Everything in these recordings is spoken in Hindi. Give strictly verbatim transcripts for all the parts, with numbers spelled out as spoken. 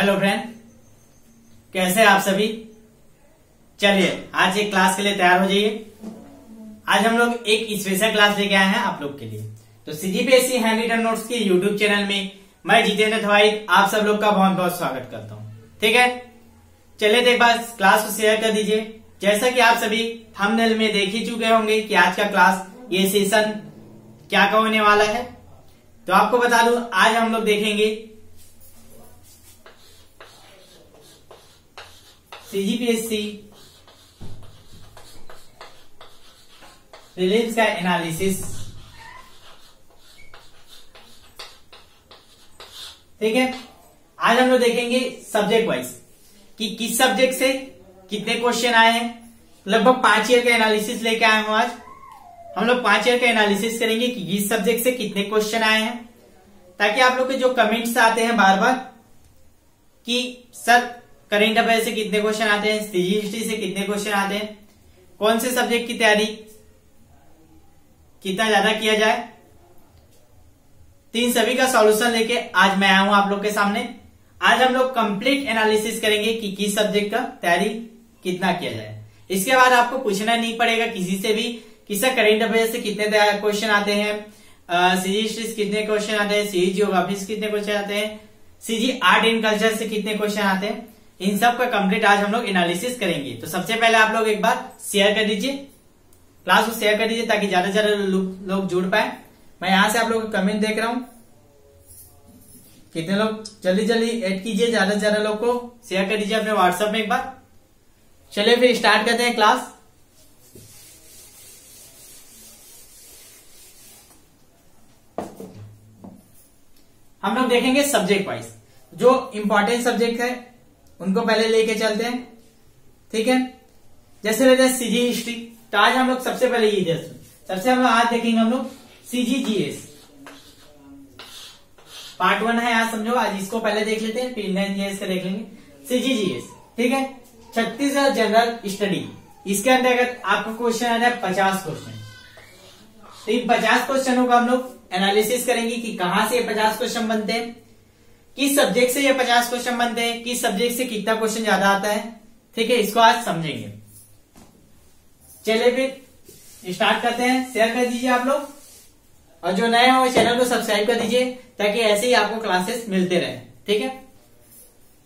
हेलो फ्रेंड, कैसे हैं आप सभी। चलिए आज एक क्लास के लिए तैयार हो जाइए। आज हम लोग एक स्पेशल क्लास लेके आए हैं आप लोग के लिए। तो सीजीपीएससी हैंड रिटन नोट्स के यूट्यूब चैनल में मैं जितेंद्र तिवारी आप सब लोग का बहुत बहुत स्वागत करता हूँ। ठीक है, चलिए तो एक बार क्लास को शेयर कर दीजिए। जैसा कि आप सभी थंबनेल में देख ही चुके होंगे कि आज का क्लास ये सेशन क्या का होने वाला है। तो आपको बता दूं, आज हम लोग देखेंगे सीजीपीएससी प्रीलिम्स का एनालिसिस। ठीक है, आज हम लोग देखेंगे सब्जेक्ट वाइज कि किस सब्जेक्ट से कितने क्वेश्चन आए हैं। लगभग पांच ईयर का एनालिसिस लेके आए हूं। आज हम लोग पांच ईयर का एनालिसिस करेंगे कि इस सब्जेक्ट से कितने क्वेश्चन आए हैं, ताकि आप लोग के जो कमेंट्स आते हैं बार बार कि सर करंट अफेयर से कितने क्वेश्चन आते हैं, सीजी हिस्ट्री से कितने क्वेश्चन आते हैं, कौन से सब्जेक्ट की तैयारी कितना ज्यादा किया जाए, तीन सभी का सॉल्यूशन लेके आज मैं आया हूं आप लोग के सामने। आज हम लोग कंप्लीट एनालिसिस करेंगे कि किस सब्जेक्ट का तैयारी कितना किया जाए। इसके बाद आपको पूछना नहीं पड़ेगा किसी से भी किसका करंट अफेयर से कितने क्वेश्चन आते हैं, सीजी हिस्ट्री से कितने क्वेश्चन आते हैं, सीजी जियोग्राफी से कितने क्वेश्चन आते हैं, सीजी आर्ट एंड कल्चर से कितने क्वेश्चन आते हैं। इन सब का कंप्लीट आज हम लोग एनालिसिस करेंगे। तो सबसे पहले आप लोग एक बार शेयर कर दीजिए, क्लास को शेयर कर दीजिए ताकि ज्यादा से ज्यादा लोग जुड़ पाए। मैं यहाँ से आप लोग कमेंट देख रहा हूँ, कितने लोग जल्दी जल्दी एड कीजिए, ज्यादा से ज्यादा लोग को शेयर कर दीजिए अपने व्हाट्सएप में एक बार। चलिए फिर स्टार्ट करते हैं क्लास। हम लोग देखेंगे सब्जेक्ट वाइज जो इंपॉर्टेंट सब्जेक्ट है उनको पहले लेके चलते हैं। ठीक है, जैसे लेते हैं सीजी हिस्ट्री। तो आज हम लोग सबसे पहले ये सबसे हम लोग आज देखेंगे हम लोग सीजीजीएस पार्ट वन है। आज समझो आज इसको पहले देख लेते हैं, फिर इंडियन जीएस का देख लेंगे। सीजीजीएस ठीक है, छत्तीसगढ़ जनरल स्टडी। इसके अंतर्गत आपको क्वेश्चन आ रहा है पचास क्वेश्चन। तो इन पचास क्वेश्चनों का हम लोग एनालिसिस करेंगे कि कहां से ये पचास क्वेश्चन बनते हैं, किस सब्जेक्ट से ये पचास क्वेश्चन बनते हैं, किस सब्जेक्ट से कितना क्वेश्चन ज्यादा आता है। ठीक है, इसको आज समझेंगे। चलिए फिर स्टार्ट करते हैं। शेयर कर दीजिए आप लोग, और जो नए हो चैनल को सब्सक्राइब कर दीजिए ताकि ऐसे ही आपको क्लासेस मिलते रहे। ठीक है,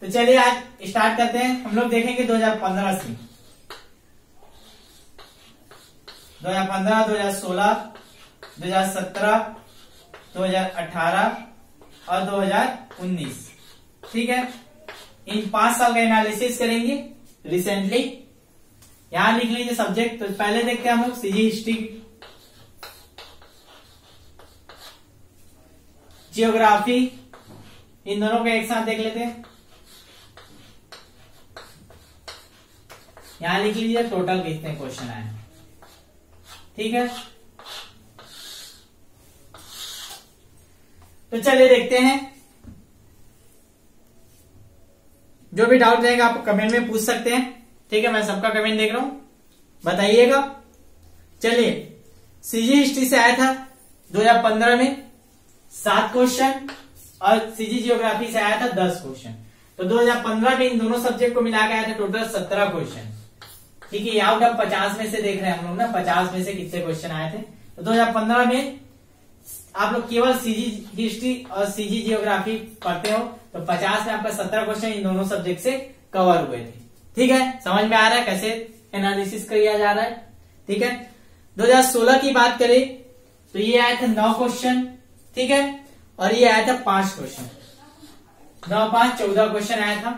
तो चलिए आज स्टार्ट करते हैं। हम लोग देखेंगे दो हजार पंद्रह से दो हजार पंद्रह दो हजार सोलह दो हजार सत्रह दो हजार अठारह और दो हजार उन्नीस। ठीक है, इन पांच साल का एनालिसिस करेंगे रिसेंटली। यहां लिख लीजिए सब्जेक्ट। तो पहले देखते हैं हम लोग सीजी हिस्ट्री, जियोग्राफी, इन दोनों को एक साथ देख लेते हैं। यहां लिख लीजिए टोटल कितने क्वेश्चन आए। ठीक है, तो चलिए देखते हैं। जो भी डाउट रहेगा आप कमेंट में पूछ सकते हैं। ठीक है, मैं सबका कमेंट देख रहा हूं, बताइएगा। चलिए, सीजी हिस्ट्री से आया था दो हजार पंद्रह में सात क्वेश्चन और सीजी जियोग्राफी से आया था दस क्वेश्चन। तो दो हजार पंद्रह में इन दोनों सब्जेक्ट को मिला के आया था टोटल सत्रह क्वेश्चन। ठीक है, आउट ऑफ पचास में से देख रहे हैं हम लोग ना, पचास में से कितने क्वेश्चन आए थे। तो दो हजार पंद्रह में आप लोग केवल सीजी हिस्ट्री और सीजी जियोग्राफी पढ़ते हो तो पचास में आपका सत्रह क्वेश्चन इन दोनों सब्जेक्ट से कवर हुए थे। ठीक है, समझ में आ रहा है कैसे एनालिसिस किया जा रहा है। ठीक है, दो हजार सोलह की बात करें तो ये आया था नौ क्वेश्चन। ठीक है, और ये आया था पांच क्वेश्चन, नौ पांच चौदह क्वेश्चन आया था।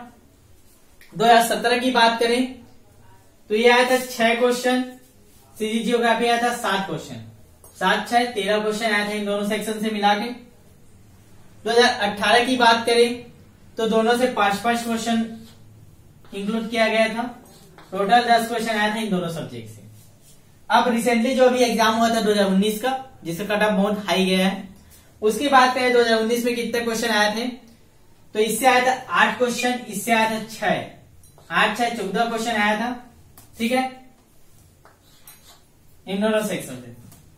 दो हजार सत्रह की बात करें तो ये आया था छह क्वेश्चन, सीजी जियोग्राफी आया था सात क्वेश्चन, सात छह तेरह क्वेश्चन आए थे इन दोनों सेक्शन से मिला के। दो हजार अठारह की बात करें तो दोनों से पांच पांच क्वेश्चन इंक्लूड किया गया था, टोटल दस क्वेश्चन आए थे इन दोनों सब्जेक्ट से। अब रिसेंटली जो अभी एग्जाम हुआ था दो हजार उन्नीस का, जिसका कट ऑफ बहुत हाई गया है, उसकी बात करें दो हजार उन्नीस में कितने क्वेश्चन आए थे तो इससे आया था आठ क्वेश्चन, इससे आया था छह, आठ छह चौदह क्वेश्चन आया था। ठीक है, इन दोनों सेक्शन से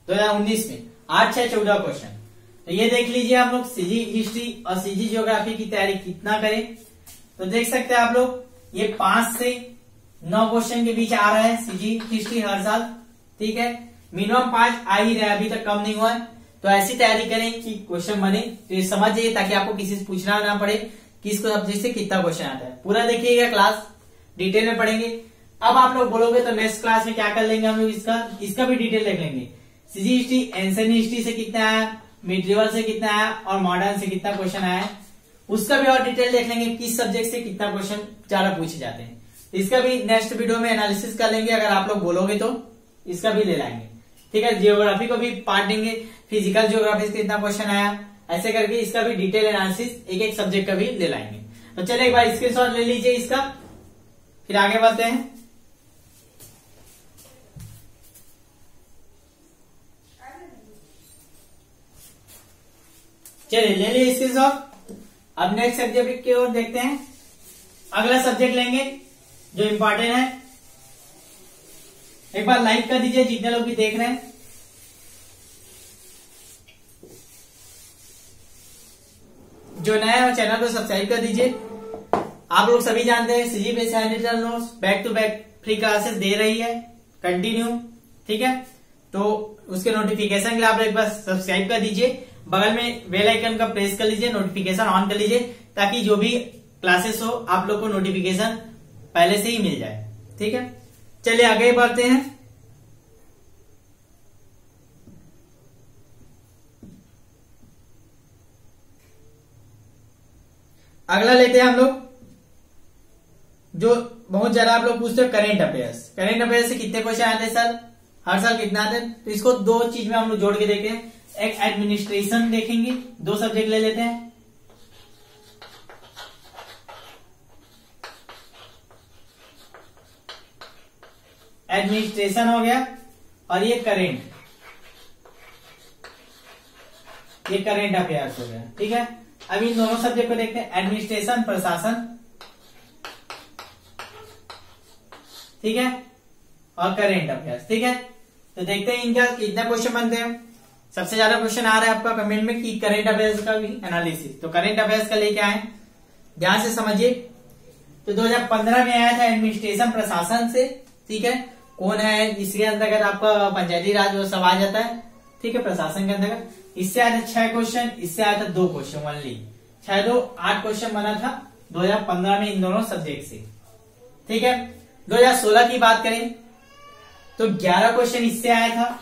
दो हजार उन्नीस में आठ छह चौदह क्वेश्चन। तो ये देख लीजिए आप लोग सीजी हिस्ट्री और सीजी ज्योग्राफी की तैयारी कितना करें। तो देख सकते हैं आप लोग ये पांच से नौ क्वेश्चन के बीच आ रहा है सीजी हिस्ट्री हर साल। ठीक है, मिनिमम पांच आ ही रहा है, अभी तक कम नहीं हुआ है। तो ऐसी तैयारी करें कि क्वेश्चन बने, तो ये समझ जाइए ताकि आपको किसी से पूछना ना पड़े कि इसको सब्जेक्ट से कितना क्वेश्चन आता है। पूरा देखिएगा, क्लास डिटेल में पढ़ेंगे। अब आप लोग बोलोगे तो नेक्स्ट क्लास में क्या कर लेंगे हम लोग, इसका इसका भी डिटेल देख लेंगे। सीजी हिस्ट्री एंशिएंट हिस्ट्री से कितना आया, मिडिवल से कितना आया और मॉडर्न से कितना क्वेश्चन आया है, उसका भी और डिटेल देख लेंगे। किस सब्जेक्ट से कितना क्वेश्चन ज्यादा पूछे जाते हैं इसका भी नेक्स्ट वीडियो में एनालिसिस कर लेंगे। अगर आप लोग बोलोगे तो इसका भी ले लाएंगे। ठीक है, जियोग्राफी को भी पार्ट देंगे, फिजिकल जियोग्राफी से कितना क्वेश्चन आया, ऐसे करके इसका भी डिटेल एनालिसिस एक एक सब्जेक्ट का भी ले लाएंगे। तो चलिए एक बार स्क्रीनशॉट ले लीजिए इसका, फिर आगे बढ़ते हैं। चलिए ले लीजिए स्क्रीनशॉट। अब नेक्स्ट सब्जेक्ट की ओर देखते हैं। अगला सब्जेक्ट लेंगे जो इम्पोर्टेंट है। एक बार लाइक कर दीजिए जितने लोग भी देख रहे हैं। जो नया है चैनल को सब्सक्राइब कर दीजिए। आप लोग सभी जानते हैं CGPSC additional notes back to back free classes दे रही है कंटिन्यू। ठीक है, तो उसके नोटिफिकेशन के लिए आप लोग एक बार सब्सक्राइब कर दीजिए, बगल में बेल आइकन का प्रेस कर लीजिए, नोटिफिकेशन ऑन कर लीजिए ताकि जो भी क्लासेस हो आप लोग को नोटिफिकेशन पहले से ही मिल जाए। ठीक है, चलिए आगे बढ़ते हैं। अगला लेते हैं हम लोग जो बहुत ज्यादा आप लोग पूछते हो, करेंट अफेयर्स। करेंट अफेयर्स से कितने क्वेश्चन आते हैं सर, हर साल कितना आते हैं? तो इसको दो चीज में हम लोग जोड़ के देखते हैं। एक एडमिनिस्ट्रेशन देखेंगे, दो सब्जेक्ट ले लेते हैं। एडमिनिस्ट्रेशन हो गया और ये करेंट, ये करेंट अफेयर्स हो गया। ठीक है, अब इन दोनों सब्जेक्ट को देखते हैं, एडमिनिस्ट्रेशन प्रशासन, ठीक है, और करेंट अफेयर्स। ठीक है, तो देखते हैं इनका कितना क्वेश्चन बनते हैं। सबसे ज्यादा क्वेश्चन आ रहा है आपका कमेंट में कि करेंट अफेयर्स का भी एनालिसिस। तो करेंट अफेयर्स का लेके आए, ध्यान से समझिए। तो दो हजार पंद्रह में आया था एडमिनिस्ट्रेशन प्रशासन से। ठीक है, कौन है इसके अंतर्गत आपका पंचायती राज वो सब आ जाता है। ठीक है, प्रशासन के अंतर्गत इससे आया था छह क्वेश्चन, इससे आया था दो क्वेश्चन ओनली। छह दो आठ क्वेश्चन बना था दो हजार पंद्रह में इन दोनों सब्जेक्ट से। ठीक है, दो हजार सोलह की बात करें तो ग्यारह क्वेश्चन इससे आया था,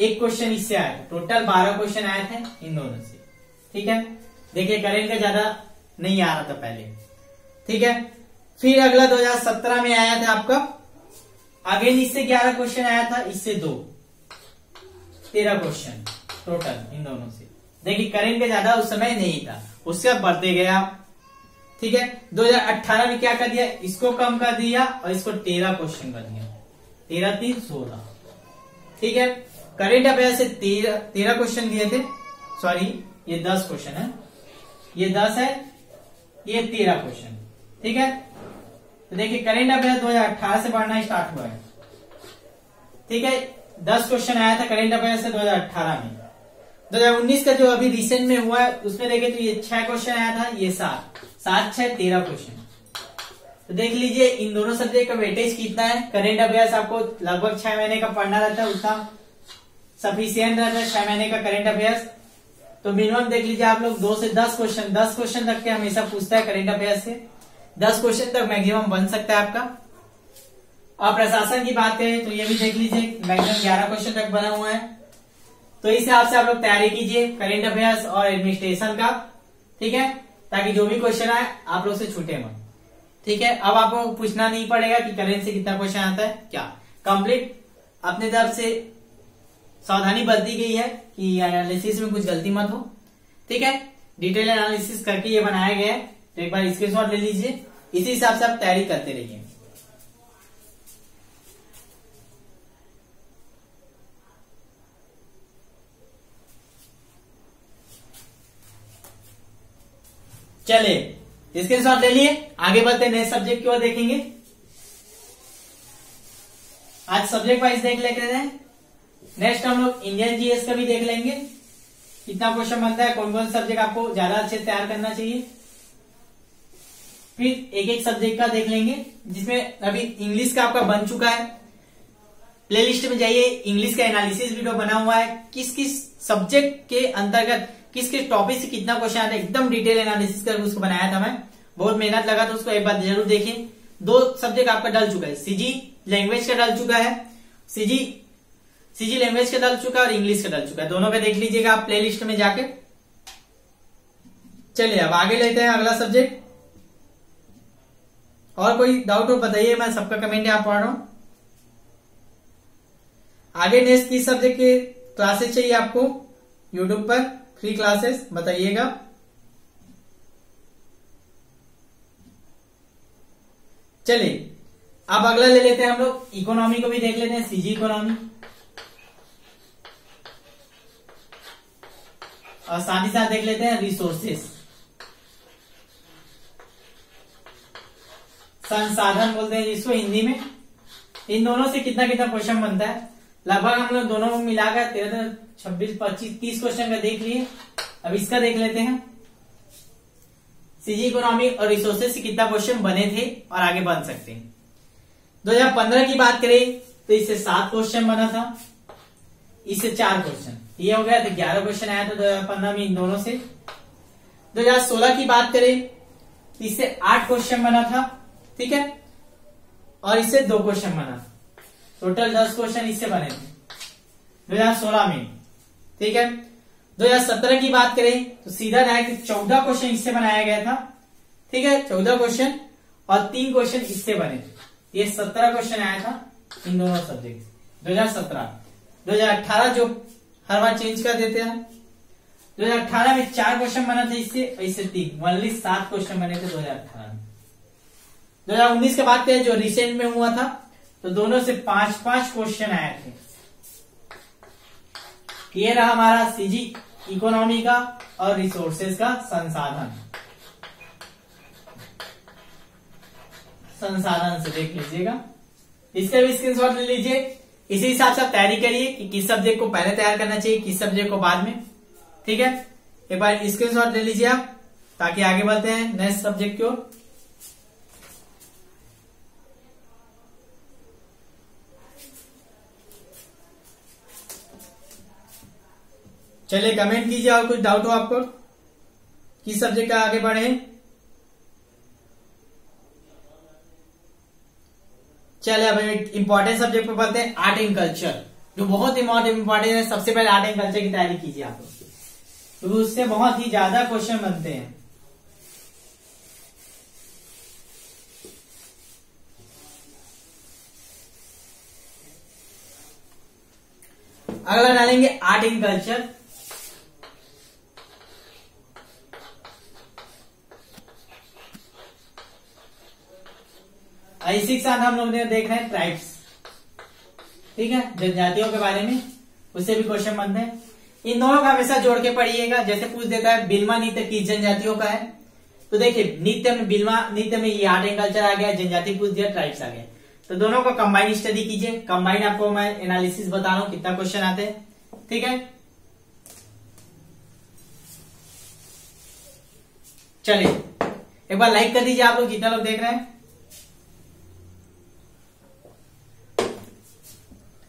एक क्वेश्चन इससे आया था, टोटल बारह क्वेश्चन आए थे इन दोनों से। ठीक है, देखिए करेंट का ज्यादा नहीं आ रहा था पहले। ठीक है, फिर अगला दो हजार सत्रह में आया था आपका, अगेन इससे ग्यारह क्वेश्चन आया था, इससे दो, तेरह क्वेश्चन टोटल इन दोनों से। देखिए करेंट का ज्यादा उस समय नहीं था, उससे बढ़ते गया। ठीक है, दो हजार अठारह में क्या कर दिया, इसको कम कर दिया और इसको तेरह क्वेश्चन कर दिया, तेरह तीन सोलह। ठीक है, करेंट अफेयर से तेरह तेरह क्वेश्चन दिए थे, सॉरी ये दस क्वेश्चन है, ये दस है, ये तेरह क्वेश्चन। ठीक है, तो देखिए करेंट अफेयर दो हजार अठारह से बढ़ना स्टार्ट हुआ है। ठीक है, दस क्वेश्चन आया था करेंट अफेयर से दो हजार अठारह में। दो हजार उन्नीस का जो अभी रिसेंट में हुआ है उसमें देखे तो ये छह क्वेश्चन आया था, ये सात, सात छह तेरह क्वेश्चन। तो देख लीजिए इन दोनों सब्जेक्ट का वेटेज कितना है। करेंट अफेयर्स आपको लगभग छह महीने का पढ़ना रहता है, उतना सफिशियंट रहता है छह महीने का करेंट अफेयर्स। तो मिनिमम देख लीजिए आप लोग दो से दस क्वेश्चन, दस क्वेश्चन तक के हमेशा पूछता है करेंट अफेयर्स से, दस क्वेश्चन तक मैक्सिमम बन सकता है आपका। और प्रशासन की बात करें तो ये भी देख लीजिए मैक्सिमम ग्यारह क्वेश्चन तक बना हुआ है। तो इस हिसाब से आप लोग तैयारी कीजिए करेंट अफेयर्स और एडमिनिस्ट्रेशन का। ठीक है, ताकि जो भी क्वेश्चन आए आप लोग से छूटे मत। ठीक है, अब आपको पूछना नहीं पड़ेगा कि करेंट से कितना क्वेश्चन आता है क्या। कंप्लीट अपने तरफ से सावधानी बरती गई है कि एनालिसिस में कुछ गलती मत हो। ठीक है, डिटेल एनालिसिस करके ये बनाया गया है, तो एक बार स्क्रीनशॉट ले लीजिए। इसी हिसाब से आप तैयारी करते रहिए। चलिए स्क्रीनशॉट ले लिए, आगे बढ़ते हैं, नेक्स्ट सब्जेक्ट की ओर देखेंगे। आज सब्जेक्ट वाइज देख लेते हैं। नेक्स्ट हम लोग इंडियन जीएस का भी देख लेंगे, कितना क्वेश्चन बनता है, कौन कौन सब्जेक्ट आपको ज्यादा अच्छे से तैयार करना चाहिए। फिर एक एक सब्जेक्ट का देख लेंगे, जिसमें अभी इंग्लिश का आपका बन चुका है। प्लेलिस्ट में जाइए, इंग्लिश का एनालिसिस वीडियो बना हुआ है, किस किस सब्जेक्ट के अंतर्गत किस किस टॉपिक से कितना क्वेश्चन आता है, एकदम डिटेल एनालिसिस करके उसको बनाया था मैं, बहुत मेहनत लगा था उसको, एक बार जरूर देखें। दो सब्जेक्ट आपका डल चुका है, सीजी लैंग्वेज का डल चुका है, सीजी सीजी लैंग्वेज का डल चुका है और इंग्लिश का डल चुका है, दोनों का देख लीजिएगा आप प्ले लिस्ट में जाके। चलिए अब आगे लेते हैं अगला सब्जेक्ट। और कोई डाउट हो बताइए, मैं सबका कमेंट यहाँ पढ़ रहा हूँ। आगे नेक्स्ट किस सब्जेक्ट के क्लासेस चाहिए आपको, यूट्यूब पर फ्री क्लासेस बताइएगा। चलिए अब अगला ले लेते हैं हम लोग, इकोनॉमी को भी देख लेते हैं, सीजी इकोनॉमी। और साथ ही साथ देख लेते हैं रिसोर्सेस, संसाधन बोलते हैं इसको हिंदी में। इन दोनों से कितना कितना क्वेश्चन बनता है, लगभग हम लोग दोनों मिलाकर तेरह छब्बीस पच्चीस तीस क्वेश्चन का देख लिए। अब इसका देख लेते हैं, सीजी इकोनॉमी और रिसोर्सेज से कितना क्वेश्चन बने थे और आगे बन सकते हैं। दो हजार पंद्रह की बात करें तो इससे सात क्वेश्चन बना था, इससे चार क्वेश्चन, ये हो गया तो ग्यारह क्वेश्चन आया था दो हजार पंद्रह में इन दोनों से। दो हजार सोलह की बात करें तो इससे आठ क्वेश्चन बना था, ठीक है, और इससे दो क्वेश्चन बना था, टोटल दस क्वेश्चन इससे बने थे दो हजार सोलह में, ठीक है। दो हजार सत्रह की बात करें तो सीधा डायरेक्ट चौदह क्वेश्चन इससे बनाया गया था, ठीक है, चौदह क्वेश्चन और तीन क्वेश्चन इससे बने, ये सत्रह क्वेश्चन आया था इन दोनों सब्जेक्ट। दो हजार सत्रह दो हजार अठारह जो हर बार चेंज कर देते हैं, दो हजार अठारह में चार क्वेश्चन बना था इससे, इससे तीन, ओनली सात क्वेश्चन बने थे दो हजार अठारह में। दो हजार उन्नीस के बाद जो रिसेंट में हुआ था तो दोनों से पांच पांच क्वेश्चन आए थे। ये रहा हमारा सीजी इकोनॉमी का और रिसोर्सेज का, संसाधन संसाधन से देख लीजिएगा, इसका भी स्क्रीनशॉट ले लीजिए। इसी हिसाब से आप तैयारी करिए कि किस सब्जेक्ट को पहले तैयार करना चाहिए, किस सब्जेक्ट को बाद में, ठीक है। एक बार स्क्रीनशॉट ले लीजिए आप, ताकि आगे बढ़ते हैं नेक्स्ट सब्जेक्ट की ओर। चलिए कमेंट कीजिए और कुछ डाउट हो आपको किस सब्जेक्ट का आगे बढ़े। चलिए अब इंपॉर्टेंट सब्जेक्ट पर बढ़ते हैं, आर्ट एंड कल्चर, जो बहुत इंपॉर्टेंट है। सबसे पहले आर्ट एंड कल्चर की तैयारी कीजिए आप, क्योंकि तो उससे बहुत ही ज्यादा क्वेश्चन बनते हैं। अगला डालेंगे आर्ट एंड कल्चर, इसी के साथ हम लोग देख रहे हैं ट्राइब्स, ठीक है, जनजातियों के बारे में, उससे भी क्वेश्चन बनते हैं। इन दोनों का हमेशा जोड़ के पढ़िएगा। जैसे पूछ देता है बिलमा नृत्य किस जनजातियों का है, तो देखिए नृत्य में, बिलमा नृत्य में ये आर्ट एंड कल्चर आ गया, जनजाति पूछ दिया, ट्राइब्स आ गया, तो दोनों का कंबाइन स्टडी कीजिए। कंबाइन आपको मैं एनालिसिस बता रहा हूँ कितना क्वेश्चन आते हैं, ठीक है। चलिए एक बार लाइक कर दीजिए आप लोग, जितना लोग देख रहे हैं।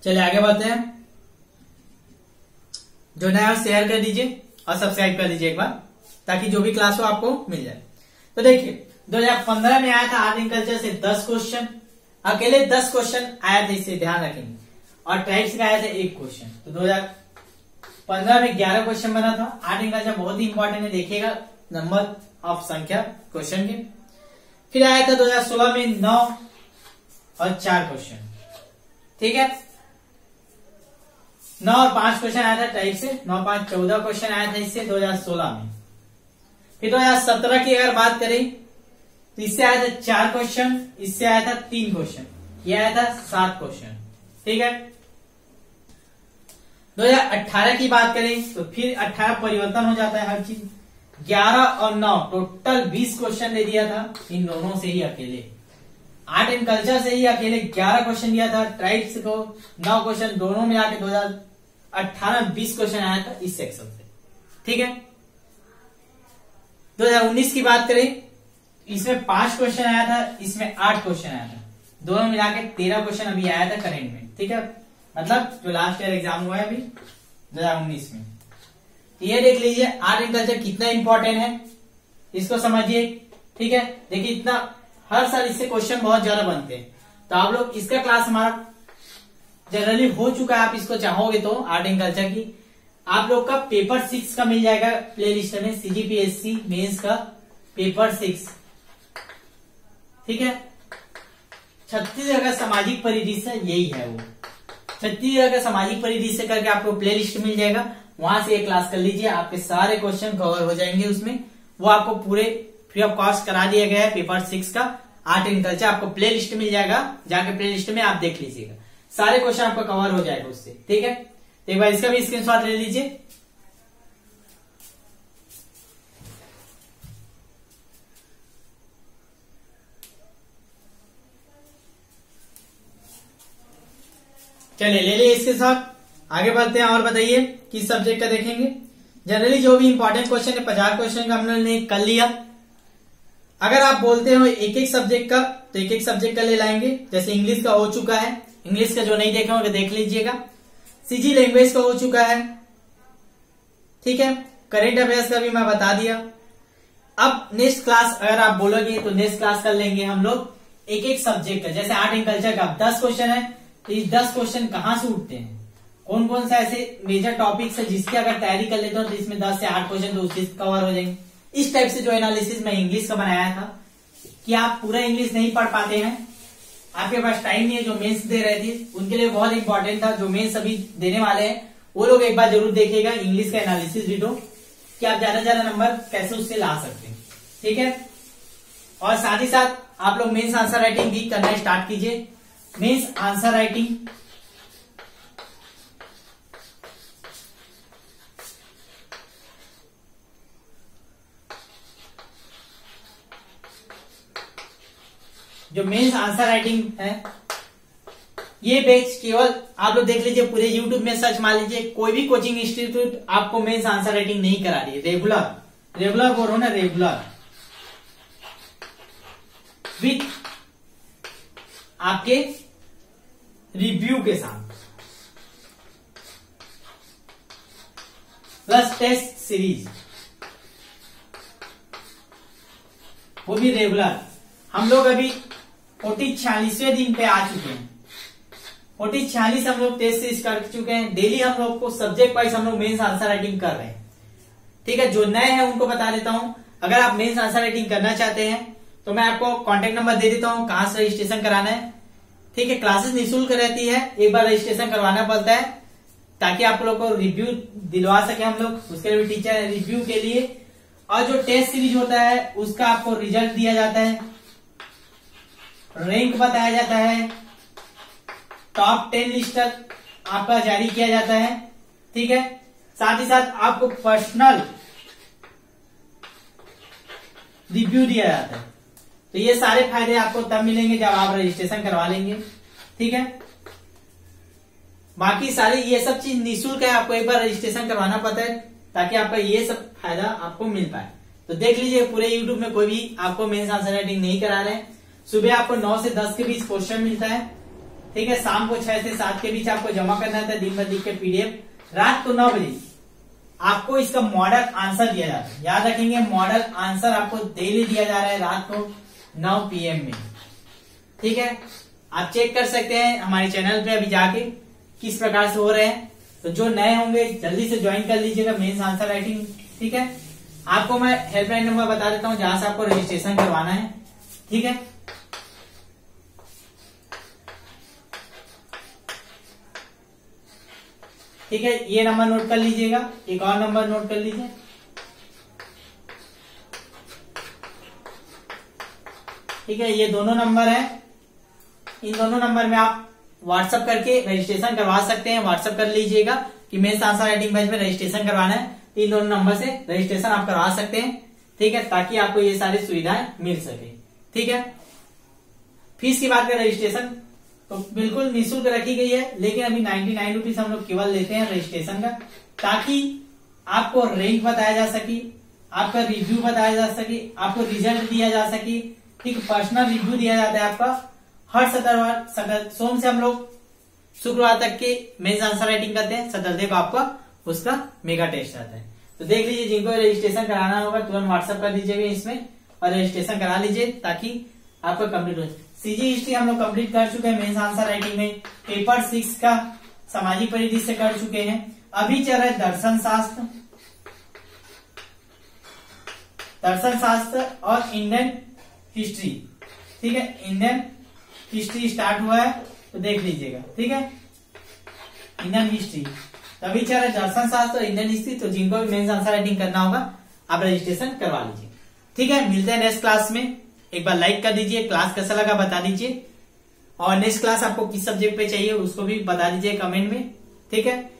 चलिए आगे बढ़ते हैं, जो नया शेयर कर दीजिए और सब्सक्राइब कर दीजिए एक बार, ताकि जो भी क्लास हो आपको मिल जाए। तो देखिए दो हजार पंद्रह में आया था आर्ट एंड कल्चर से दस क्वेश्चन, अकेले दस क्वेश्चन आया था, इसे ध्यान रखेंगे। और ट्राइब्स का आया था एक क्वेश्चन, तो दो हजार पंद्रह में ग्यारह क्वेश्चन बना था। आर्ट एंड कल्चर बहुत ही इंपॉर्टेंट है, देखिएगा नंबर ऑफ संख्या क्वेश्चन के। फिर आया था दो हजार सोलह में नौ और चार क्वेश्चन, ठीक है, नौ और पांच क्वेश्चन आया था टाइप से, नौ पांच चौदह क्वेश्चन आया था इससे दो हजार सोलह में। फिर दो हजार सत्रह की अगर बात करें तो इससे आया था चार क्वेश्चन, इससे आया था तीन क्वेश्चन, यह आया था सात क्वेश्चन, ठीक है। दो हजार अठारह की बात करें तो फिर अठारह परिवर्तन हो जाता है हर चीज, ग्यारह और नौ टोटल बीस क्वेश्चन दे दिया था इन दोनों से ही अकेले, आर्ट एंड कल्चर से ही अकेले ग्यारह क्वेश्चन दिया था, ट्राइब्स को नौ क्वेश्चन, दोनों में आके दो हजार अठारह बीस क्वेश्चन आया था इस सेक्शन से, ठीक है। दो हजार उन्नीस की बात करें इसमें पांच क्वेश्चन आया था, इसमें आठ क्वेश्चन आया था, दोनों मिला के तेरह क्वेश्चन अभी आया था करेंट में। ठीक है, मतलब जो लास्ट ईयर एग्जाम हुआ है अभी दो हजार उन्नीस में। ये देख लीजिए आर्ट एंड कल्चर कितना इंपॉर्टेंट है, इसको समझिए। ठीक है, देखिए इतना हर साल इससे क्वेश्चन बहुत ज्यादा बनते हैं। तो आप लोग इसका क्लास हमारा जनरली हो चुका है, आप इसको चाहोगे तो आर्ट एंड कल्चर की आप लोग का पेपर सिक्स का मिल जाएगा प्लेलिस्ट में, सीजीपीएससी मेंस का पेपर सिक्स। ठीक है, छत्तीसगढ़ का सामाजिक परिदृश्य यही है वो, छत्तीसगढ़ का सामाजिक परिदृश्य करके आपको प्लेलिस्ट मिल जाएगा, वहां से ये क्लास कर लीजिए, आपके सारे क्वेश्चन कवर हो जाएंगे उसमें। वो आपको पूरे फ्री ऑफ कॉस्ट करा दिया गया है पेपर सिक्स का आर्ट एंड कल्चर, आपको प्लेलिस्ट मिल जाएगा, जाके प्लेलिस्ट में आप देख लीजिएगा, सारे क्वेश्चन आपका कवर हो जाएगा उससे। ठीक है, एक बार इसका भी स्क्रीनशॉट ले लीजिए। चलिए ले लिए इसके साथ, आगे बढ़ते हैं और बताइए किस सब्जेक्ट का देखेंगे। जनरली जो भी इंपॉर्टेंट क्वेश्चन है, पचास क्वेश्चन का हमने कर लिया। अगर आप बोलते हो एक एक सब्जेक्ट का, तो एक एक सब्जेक्ट का ले लाएंगे। जैसे इंग्लिश का हो चुका है, इंग्लिश का जो नहीं देखा होगा देख लीजिएगा। सीजी लैंग्वेज का हो चुका है, ठीक है। करेंट अफेयर्स का भी मैं बता दिया। अब नेक्स्ट क्लास अगर आप बोलोगे तो नेक्स्ट क्लास कर लेंगे हम लोग एक एक सब्जेक्ट का। जैसे आर्ट एंड कल्चर का दस क्वेश्चन है, तो ये दस क्वेश्चन कहाँ से उठते हैं, कौन कौन सा ऐसे मेजर टॉपिक्स है जिसकी अगर तैयारी कर लेते हो तो इसमें दस से आठ क्वेश्चन तो उसी कवर हो जाएंगे। इस टाइप से जो एनालिसिस मैं इंग्लिश का बनाया था कि आप पूरा इंग्लिश नहीं पढ़ पाते हैं, आपके पास टाइम नहीं है, जो मेंस दे रहे थे उनके लिए बहुत इंपॉर्टेंट था, जो मेंस अभी देने वाले हैं वो लोग एक बार जरूर देखिएगा इंग्लिश का एनालिसिस वीडियो कि आप ज्यादा ज्यादा नंबर कैसे उससे ला सकते हैं। ठीक है, और साथ ही साथ आप लोग मेंस आंसर राइटिंग भी करना स्टार्ट कीजिए। मेंस आंसर राइटिंग जो मेंस आंसर राइटिंग है, ये बैच केवल आप लोग देख लीजिए, पूरे YouTube में सर्च मार लीजिए, कोई भी कोचिंग इंस्टीट्यूट आपको मेंस आंसर राइटिंग नहीं करा रही है। रेगुलर रेगुलर बोल रहा हूं ना, रेगुलर विथ आपके रिव्यू के साथ प्लस टेस्ट सीरीज, वो भी रेगुलर। हम लोग अभी फोर्टी छियालीसवें दिन पे आ चुके हैं, फोर्टी छियालीस हम लोग टेस्ट सीरीज कर चुके हैं। डेली हम लोग को सब्जेक्ट वाइज हम लोग मेंस आंसर राइटिंग कर रहे हैं। ठीक है, जो नए हैं उनको बता देता हूं, अगर आप मेंस आंसर राइटिंग करना चाहते हैं तो मैं आपको कांटेक्ट नंबर दे देता हूं, कहां से रजिस्ट्रेशन कराना है। ठीक है, क्लासेस निःशुल्क रहती है, एक बार रजिस्ट्रेशन करवाना पड़ता है ताकि आप लोग को रिव्यू दिलवा सके हम लोग, उसके लिए टीचर रिव्यू के लिए। और जो टेस्ट सीरीज होता है उसका आपको रिजल्ट दिया जाता है, रैंक बताया जाता है, टॉप टेन लिस्ट आपका जारी किया जाता है। ठीक है, साथ ही साथ आपको पर्सनल रिव्यू दिया जाता है। तो ये सारे फायदे आपको तब मिलेंगे जब आप रजिस्ट्रेशन करवा लेंगे। ठीक है, बाकी सारी ये सब चीज निःशुल्क है, आपको एक बार रजिस्ट्रेशन करवाना पड़ता है ताकि आपका ये सब फायदा आपको मिल पाए। तो देख लीजिए पूरे यूट्यूब में कोई भी आपको मेंस आंसर राइटिंग नहीं करा रहे हैं। सुबह आपको नौ से दस के बीच क्वेश्चन मिलता है, ठीक है। शाम को छह से सात के बीच आपको जमा करना होता है, दिन भर लिख के पीडीएफ। रात को नौ बजे आपको इसका मॉडल आंसर दिया जाता है, याद रखेंगे मॉडल आंसर आपको डेली दिया जा रहा है रात को नौ पीएम में। ठीक है, आप चेक कर सकते हैं हमारे चैनल पे अभी जाके किस प्रकार से हो रहे हैं। तो जो नए होंगे जल्दी से ज्वाइन कर लीजिएगा मेंस आंसर राइटिंग। ठीक है, आपको मैं हेल्पलाइन नंबर बता देता हूँ जहां से आपको रजिस्ट्रेशन करवाना है। ठीक है, ठीक है, ये नंबर नोट कर लीजिएगा, एक और नंबर नोट कर लीजिए। ठीक है, ये दोनों नंबर है, इन दोनों नंबर में आप व्हाट्सएप करके रजिस्ट्रेशन करवा सकते हैं। व्हाट्सएप कर लीजिएगा कि मेंस आंसर राइटिंग बैच में रजिस्ट्रेशन करवाना है, इन दोनों नंबर से रजिस्ट्रेशन आप करवा सकते हैं। ठीक है, ताकि आपको ये सारी सुविधाएं मिल सके। ठीक है, फीस की बात करें रजिस्ट्रेशन तो बिल्कुल निःशुल्क रखी गई है, लेकिन अभी नाइन्टी नाइन रुपीज हम लोग केवल लेते हैं रजिस्ट्रेशन का, ताकि आपको रैंक बताया जा सके, आपका रिव्यू बताया जा सके, आपको रिजल्ट दिया जा सके, ठीक, पर्सनल रिव्यू दिया जाता है आपका। हर सत्रवार सोम से हम लोग शुक्रवार तक के मेंस आंसर राइटिंग करते हैं, सैटरडे को आपका उसका मेगा टेस्ट आता है। तो देख लीजिए, जिनको रजिस्ट्रेशन कराना होगा तुरंत व्हाट्सएप कर दीजिएगा इसमें और रजिस्ट्रेशन करा लीजिए ताकि आपका कंप्लीट हो। सीजी हिस्ट्री हम लोग कंप्लीट कर चुके हैं मेंस आंसर राइटिंग में, पेपर सिक्स का सामाजिक परिदृश्य कर चुके हैं। अभी चल रहा है दर्शन शास्त्र, दर्शन शास्त्र और इंडियन हिस्ट्री, ठीक है, इंडियन हिस्ट्री स्टार्ट हुआ है तो देख लीजिएगा, ठीक है, इंडियन हिस्ट्री। अभी चल रहा है दर्शन शास्त्र और इंडियन हिस्ट्री, तो जिनको भी मेंस आंसर राइटिंग करना होगा आप रजिस्ट्रेशन करवा लीजिए, ठीक है। मिलते हैं नेक्स्ट क्लास में, एक बार लाइक कर दीजिए, क्लास कैसा लगा बता दीजिए, और नेक्स्ट क्लास आपको किस सब्जेक्ट पे चाहिए उसको भी बता दीजिए कमेंट में, ठीक है।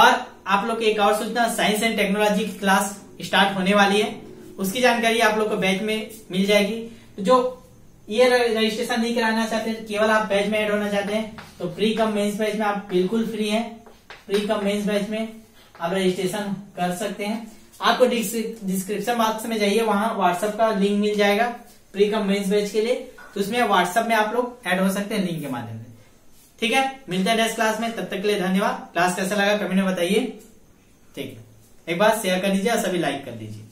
और आप लोग एक और सूचना, साइंस एंड टेक्नोलॉजी की क्लास स्टार्ट होने वाली है, उसकी जानकारी आप लोग को बैच में मिल जाएगी। तो जो ये रजिस्ट्रेशन नहीं कराना चाहते, केवल आप बैच में ऐड होना चाहते हैं, तो प्री कम मेंस बैच में आप बिल्कुल फ्री है, प्री कम मेंस बैच में आप रजिस्ट्रेशन कर सकते हैं। आपको डिस्क्रिप्शन बॉक्स में जाइए, वहां व्हाट्सएप का लिंक मिल जाएगा प्री कम मेंस बैच के लिए, तो उसमें व्हाट्सएप में आप लोग ऐड हो सकते हैं लिंक के माध्यम से, ठीक है। मिलते हैं नेक्स्ट क्लास में, तब तक के लिए धन्यवाद। क्लास कैसा लगा कमेंट में बताइए, ठीक है, एक बार शेयर कर दीजिए और सभी लाइक कर दीजिए।